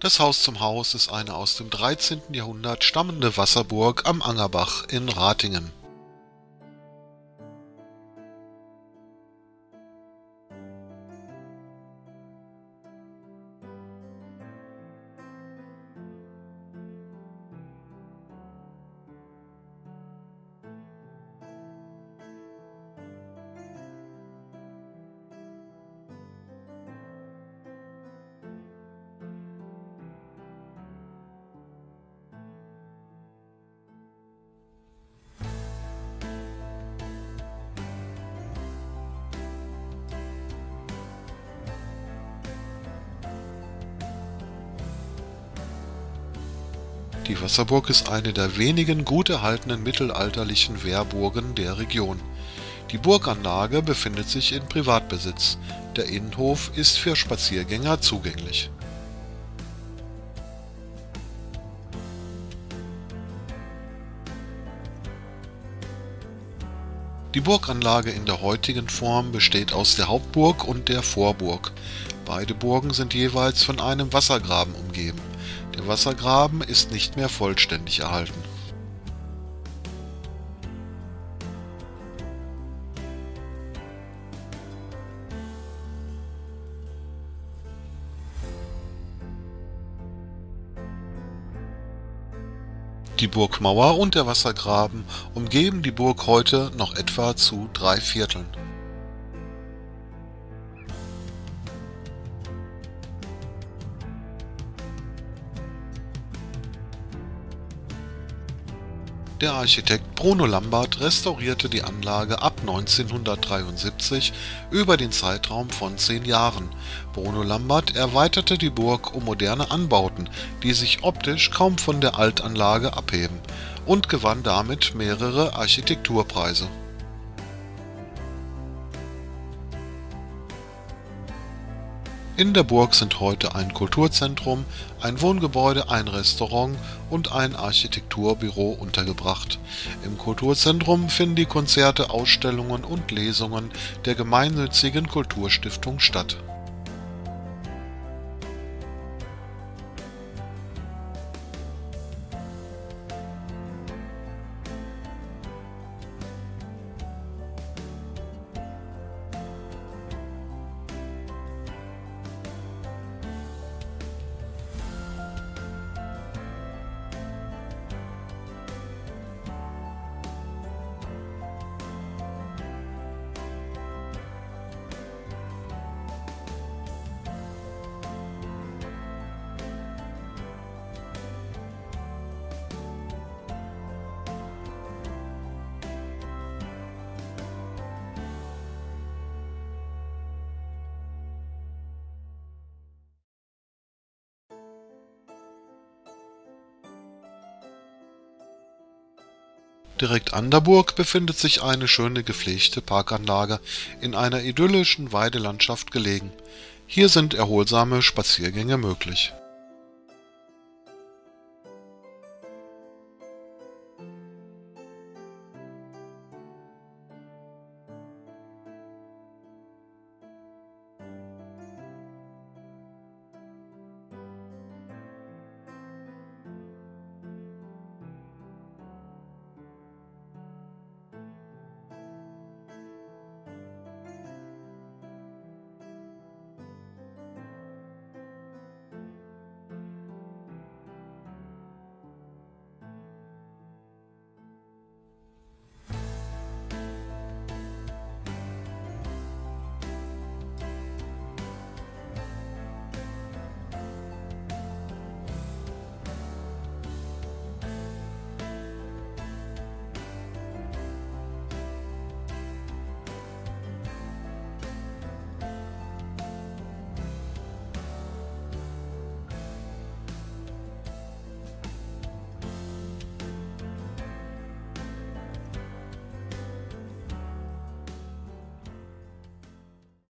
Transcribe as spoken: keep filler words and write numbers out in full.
Das Haus zum Haus ist eine aus dem dreizehnten Jahrhundert stammende Wasserburg am Angerbach in Ratingen. Die Wasserburg ist eine der wenigen gut erhaltenen mittelalterlichen Wehrburgen der Region. Die Burganlage befindet sich in Privatbesitz. Der Innenhof ist für Spaziergänger zugänglich. Die Burganlage in der heutigen Form besteht aus der Hauptburg und der Vorburg. Beide Burgen sind jeweils von einem Wassergraben umgeben. Der Wassergraben ist nicht mehr vollständig erhalten. Die Burgmauer und der Wassergraben umgeben die Burg heute noch etwa zu drei Vierteln. Der Architekt Bruno Lambert restaurierte die Anlage ab neunzehnhundertdreiundsiebzig über den Zeitraum von zehn Jahren. Bruno Lambert erweiterte die Burg um moderne Anbauten, die sich optisch kaum von der Altanlage abheben, und gewann damit mehrere Architekturpreise. In der Burg sind heute ein Kulturzentrum, ein Wohngebäude, ein Restaurant und ein Architekturbüro untergebracht. Im Kulturzentrum finden die Konzerte, Ausstellungen und Lesungen der gemeinnützigen Kulturstiftung statt. Direkt an der Burg befindet sich eine schöne gepflegte Parkanlage in einer idyllischen Weidelandschaft gelegen. Hier sind erholsame Spaziergänge möglich.